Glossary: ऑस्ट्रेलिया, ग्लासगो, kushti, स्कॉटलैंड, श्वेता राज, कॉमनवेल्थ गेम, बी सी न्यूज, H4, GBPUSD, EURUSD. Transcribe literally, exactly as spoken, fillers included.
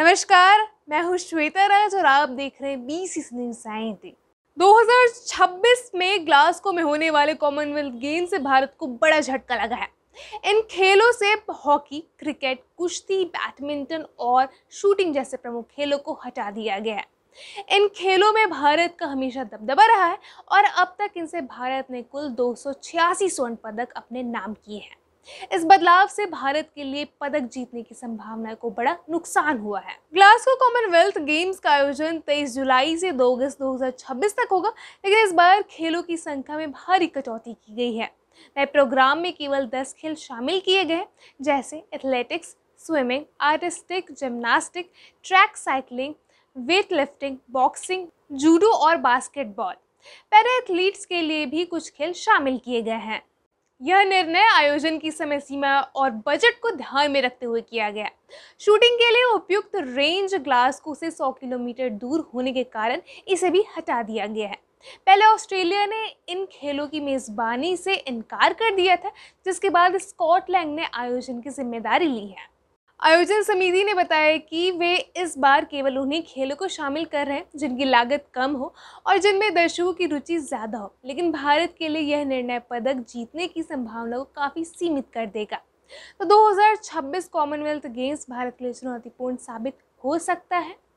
नमस्कार, मैं हूँ श्वेता राज और आप देख रहे हैं बी सी न्यूज। दो हज़ार छब्बीस में ग्लासगो में होने वाले कॉमनवेल्थ गेम से भारत को बड़ा झटका लगा है। इन खेलों से हॉकी, क्रिकेट, कुश्ती, बैडमिंटन और शूटिंग जैसे प्रमुख खेलों को हटा दिया गया है। इन खेलों में भारत का हमेशा दबदबा रहा है और अब तक इनसे भारत ने कुल दो सौ छियासी स्वर्ण पदक अपने नाम किए हैं। इस बदलाव से भारत के लिए पदक जीतने की संभावना को बड़ा नुकसान हुआ है। ग्लासगो कॉमनवेल्थ गेम्स का आयोजन तेईस जुलाई से दो अगस्त दो हज़ार छब्बीस तक होगा, लेकिन इस बार खेलों की संख्या में भारी कटौती की गई है। नए प्रोग्राम में केवल दस खेल शामिल किए गए, जैसे athletics, swimming, artistic, gymnastic, track cycling, weight lifting, boxing, judo और बास्केटबॉल। पैरा एथलीट्स के लिए भी कुछ खेल शामिल किए गए हैं। यह निर्णय आयोजन की समय सीमा और बजट को ध्यान में रखते हुए किया गया। शूटिंग के लिए उपयुक्त रेंज ग्लासगो से सौ किलोमीटर दूर होने के कारण इसे भी हटा दिया गया है। पहले ऑस्ट्रेलिया ने इन खेलों की मेज़बानी से इनकार कर दिया था, जिसके बाद स्कॉटलैंड ने आयोजन की जिम्मेदारी ली है। आयोजन समिति ने बताया कि वे इस बार केवल उन्हीं खेलों को शामिल कर रहे हैं जिनकी लागत कम हो और जिनमें दर्शकों की रुचि ज़्यादा हो, लेकिन भारत के लिए यह निर्णय पदक जीतने की संभावना को काफ़ी सीमित कर देगा। तो दो हज़ार छब्बीस कॉमनवेल्थ गेम्स भारत के लिए चुनौतीपूर्ण साबित हो सकता है।